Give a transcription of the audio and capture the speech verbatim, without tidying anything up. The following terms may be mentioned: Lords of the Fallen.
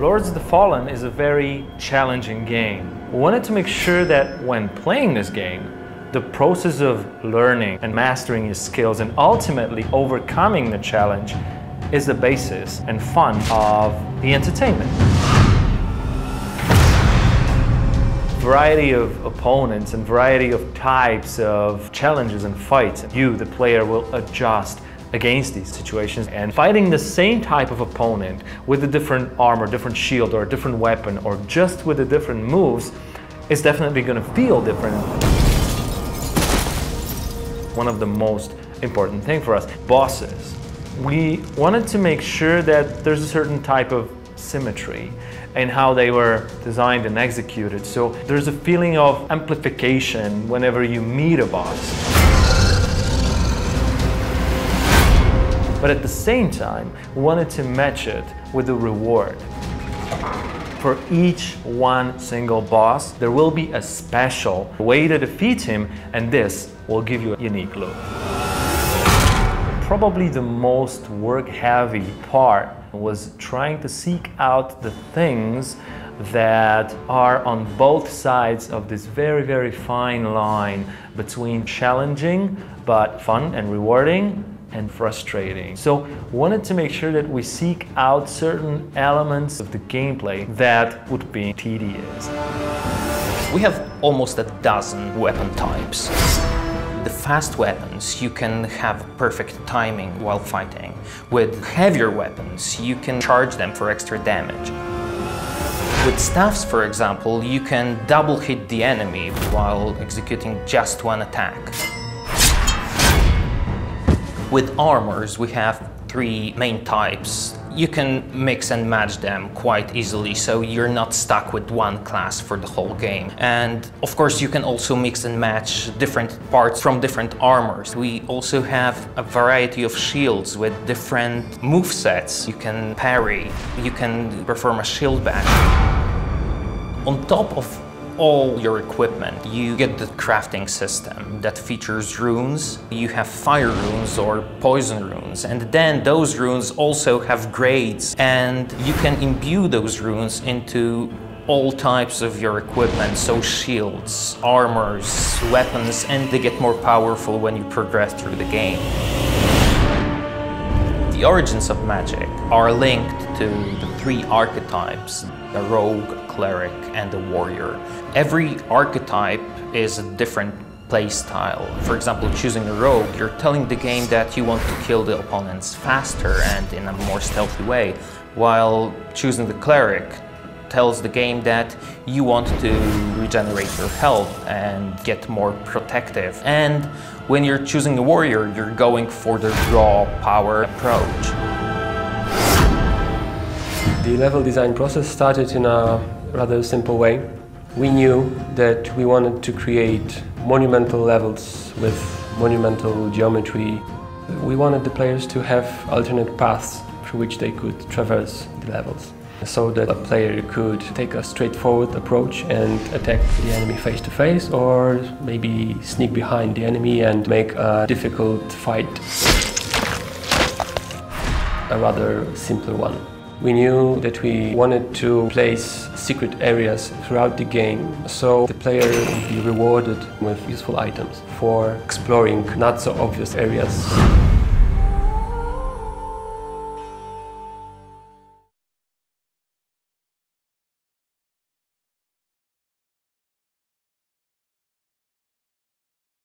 Lords of the Fallen is a very challenging game. We wanted to make sure that when playing this game, the process of learning and mastering your skills and ultimately overcoming the challenge is the basis and fun of the entertainment. Variety of opponents and variety of types of challenges and fights. You, the player, will adjust against these situations, and fighting the same type of opponent with a different armor, different shield, or a different weapon, or just with a different moves is definitely going to feel different. One of the most important thing for us, bosses. We wanted to make sure that there's a certain type of symmetry in how they were designed and executed. So there's a feeling of amplification whenever you meet a boss. But at the same time, we wanted to match it with a reward. For each one single boss, there will be a special way to defeat him, and this will give you a unique look. Probably the most work-heavy part was trying to seek out the things that are on both sides of this very, very fine line between challenging but fun and rewarding and frustrating. So we wanted to make sure that we seek out certain elements of the gameplay that would be tedious. We have almost a dozen weapon types. The fast weapons, you can have perfect timing while fighting. With heavier weapons, you can charge them for extra damage. With staffs, for example, you can double hit the enemy while executing just one attack. With armors, we have three main types. You can mix and match them quite easily, so you're not stuck with one class for the whole game. And of course, you can also mix and match different parts from different armors. We also have a variety of shields with different movesets. You can parry, you can perform a shield bash. On top of all your equipment, you get the crafting system that features runes. You have fire runes or poison runes, and then those runes also have grades, and you can imbue those runes into all types of your equipment, so shields, armors, weapons, and they get more powerful when you progress through the game. The origins of magic are linked to the three archetypes: a rogue, a cleric, and a warrior. Every archetype is a different playstyle. For example, choosing a rogue, you're telling the game that you want to kill the opponents faster and in a more stealthy way, while choosing the cleric tells the game that you want to regenerate your health and get more protective. And when you're choosing a warrior, you're going for the raw power approach. The level design process started in a rather simple way. We knew that we wanted to create monumental levels with monumental geometry. We wanted the players to have alternate paths through which they could traverse the levels, so that a player could take a straightforward approach and attack the enemy face to face, or maybe sneak behind the enemy and make a difficult fight a rather simpler one. We knew that we wanted to place secret areas throughout the game, so the player would be rewarded with useful items for exploring not so obvious areas.